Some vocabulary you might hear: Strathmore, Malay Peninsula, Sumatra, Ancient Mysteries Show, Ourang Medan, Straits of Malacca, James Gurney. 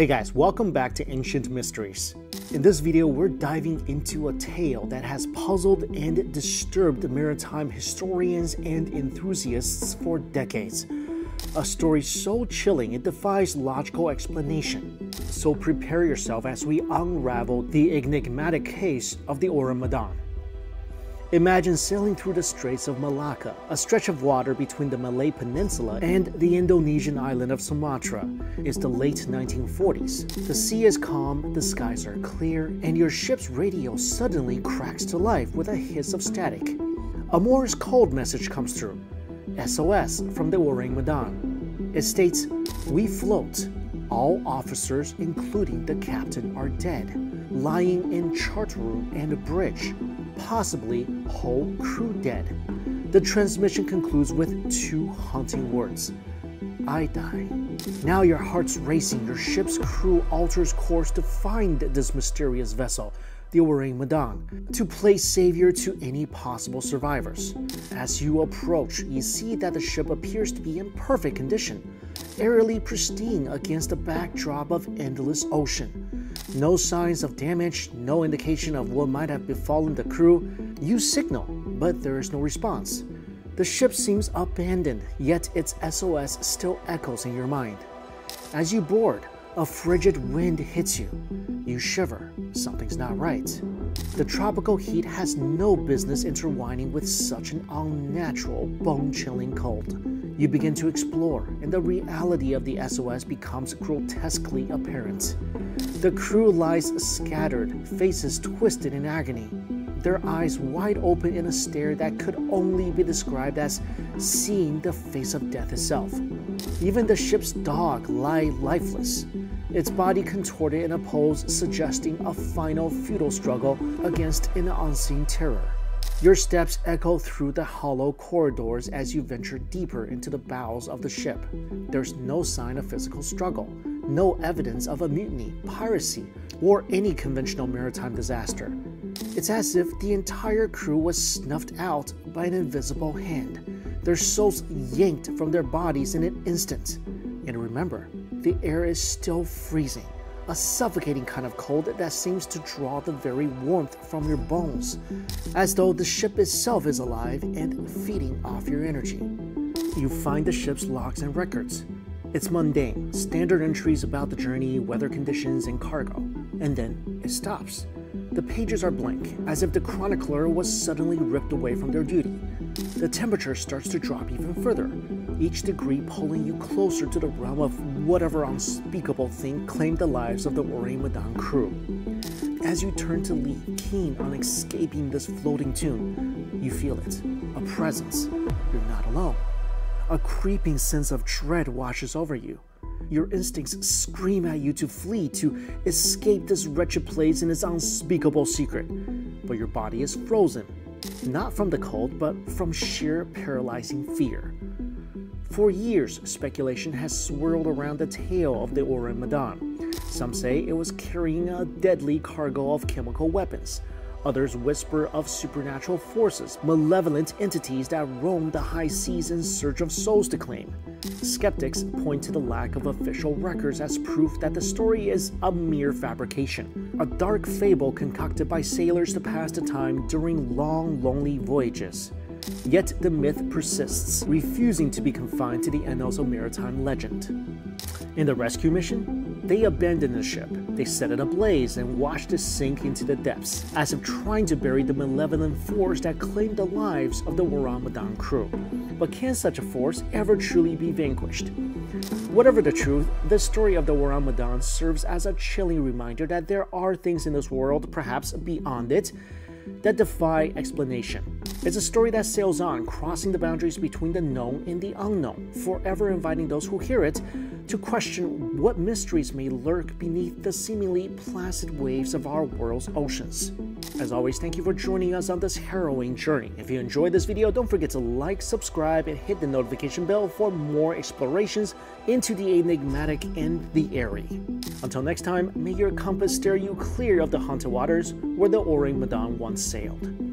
Hey guys, welcome back to Ancient Mysteries. In this video, we're diving into a tale that has puzzled and disturbed maritime historians and enthusiasts for decades. A story so chilling it defies logical explanation. So prepare yourself as we unravel the enigmatic case of the Ourang Medan. Imagine sailing through the Straits of Malacca, a stretch of water between the Malay Peninsula and the Indonesian island of Sumatra. It's the late 1940s. The sea is calm, the skies are clear, and your ship's radio suddenly cracks to life with a hiss of static. A Morse code message comes through, SOS from the Ourang Medan. It states, "We float. All officers, including the captain, are dead, lying in chart room and bridge. Possibly whole crew dead." The transmission concludes with two haunting words: "I die." Now your heart's racing, your ship's crew alters course to find this mysterious vessel, the Ourang Medan, to play savior to any possible survivors. As you approach, you see that the ship appears to be in perfect condition, airily pristine against the backdrop of endless ocean. No signs of damage, no indication of what might have befallen the crew. You signal, but there is no response. The ship seems abandoned, yet its SOS still echoes in your mind. As you board, a frigid wind hits you. You shiver. Something's not right. The tropical heat has no business intertwining with such an unnatural, bone-chilling cold. You begin to explore, and the reality of the SOS becomes grotesquely apparent. The crew lies scattered, faces twisted in agony, their eyes wide open in a stare that could only be described as seeing the face of death itself. Even the ship's dog lies lifeless, its body contorted in a pose suggesting a final futile struggle against an unseen terror. Your steps echo through the hollow corridors as you venture deeper into the bowels of the ship. There's no sign of physical struggle, no evidence of a mutiny, piracy, or any conventional maritime disaster. It's as if the entire crew was snuffed out by an invisible hand, their souls yanked from their bodies in an instant. And remember, the air is still freezing, a suffocating kind of cold that seems to draw the very warmth from your bones, as though the ship itself is alive and feeding off your energy. You find the ship's logs and records. It's mundane, standard entries about the journey, weather conditions, and cargo. And then it stops. The pages are blank, as if the chronicler was suddenly ripped away from their duty. The temperature starts to drop even further, each degree pulling you closer to the realm of whatever unspeakable thing claimed the lives of the Ourang Medan crew. As you turn to leave, keen on escaping this floating tomb, you feel it, a presence. You're not alone. A creeping sense of dread washes over you. Your instincts scream at you to flee, to escape this wretched place and its unspeakable secret. But your body is frozen, not from the cold, but from sheer paralyzing fear. For years, speculation has swirled around the tale of the Ourang Medan. Some say it was carrying a deadly cargo of chemical weapons. Others whisper of supernatural forces, malevolent entities that roam the high seas in search of souls to claim. Skeptics point to the lack of official records as proof that the story is a mere fabrication, a dark fable concocted by sailors to pass the time during long, lonely voyages. Yet the myth persists, refusing to be confined to the annals of maritime legend. In the rescue mission, they abandoned the ship. They set it ablaze and watched it sink into the depths, as if trying to bury the malevolent force that claimed the lives of the Ourang Medan crew. But can such a force ever truly be vanquished? Whatever the truth, the story of the Ourang Medan serves as a chilling reminder that there are things in this world, perhaps beyond it, that defy explanation. It's a story that sails on, crossing the boundaries between the known and the unknown, forever inviting those who hear it to question what mysteries may lurk beneath the seemingly placid waves of our world's oceans. As always, thank you for joining us on this harrowing journey. If you enjoyed this video, don't forget to like, subscribe, and hit the notification bell for more explorations into the enigmatic and the eerie. Until next time, may your compass steer you clear of the haunted waters where the Ourang Medan once sailed.